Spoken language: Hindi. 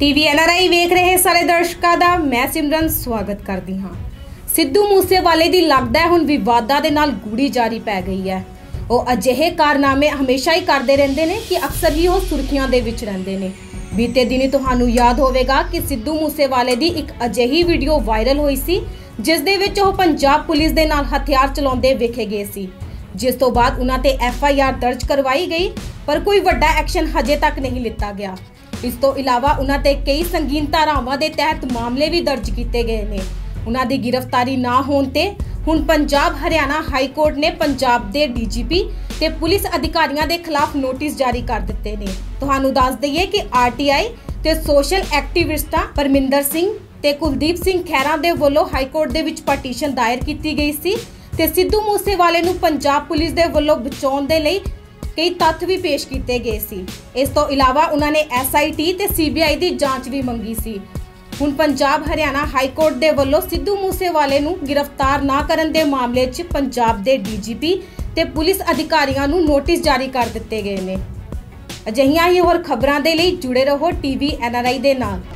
टीवी एनआरआई वेख रहे सारे दर्शकों का मैं सिमरन स्वागत करती हाँ। सिद्धू मूसेवाले की लगता है हुण विवादां दे नाल गूढ़ी जारी पै गई है। वह अजिहे कारनामे हमेशा ही करते रहते हैं कि अक्सर ही वह सुर्खियों के विच रहते हैं। बीते दिन तुहानू याद होगा कि सिद्धू मूसेवाले की एक अजिही वीडियो वायरल हुई सी जिस दे विच वह पंजाब पुलिस दे नाल हथियार चलाते वेखे गए सी, जिस तो बाद उन्हां ते FIR दर्ज करवाई गई पर कोई वड्डा एक्शन हजे तक नहीं लिता गया। इस तो इलावा उन्हां ते कई संगीन धारावां दे तहत मामले भी दर्ज किए गए ने। उन्हां दी गिरफ्तारी ना होने ते हुण पंजाब हरियाणा हाई कोर्ट ने पंजाब के DGP ते पुलिस अधिकारियों के खिलाफ नोटिस जारी कर दिते ने। तुहानू दस दईए कि RTI ते सोशल एक्टिविस्टा परमिंदर सिंह ते कुलदीप सिंह खेरा दे वलों हाई कोर्ट दे विच पटीशन दायर की गई सी ते सिद्धू मूसेवाले नूं पंजाब पुलिस दे वलों बचाउण दे लई कई तत्थ भी पेश किए गए सी। इस तो इलावा उन्होंने SIT ते CBI की जांच भी मंगी सी। हुण पंजाब हरियाणा हाई कोर्ट दे वलों सिद्धू मूसेवाले नूं गिरफ्तार ना करन दे मामले च पंजाब दे DGP ते पुलिस अधिकारियों नूं नोटिस जारी कर दिते गए ने। अजिहियां ही होर खबरां दे लई जुड़े रहो टीवी NRI दे नाल।